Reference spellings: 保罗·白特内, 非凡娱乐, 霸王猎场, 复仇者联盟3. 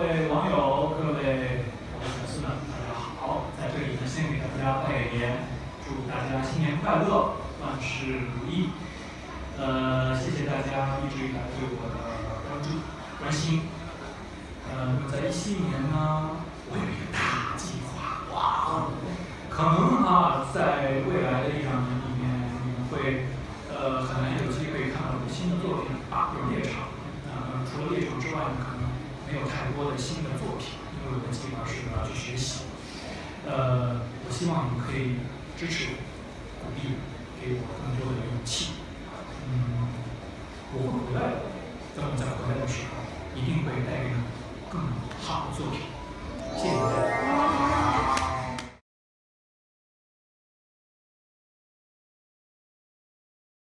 各位网友，各位粉丝们，大家好！在这里呢，先给大家拜年，祝大家新年快乐，万事如意。谢谢大家一直以来对我的关注、关心。在2017年呢，我有一个大计划，哇！可能啊，在未来的1-2年里面，你们会很难有机会看到我的新的作品《霸王猎场》。除了猎场之外，可能 没有太多的新的作品，因为我的计划是我要去学习。我希望你们可以支持我、鼓励我，给我更多的勇气。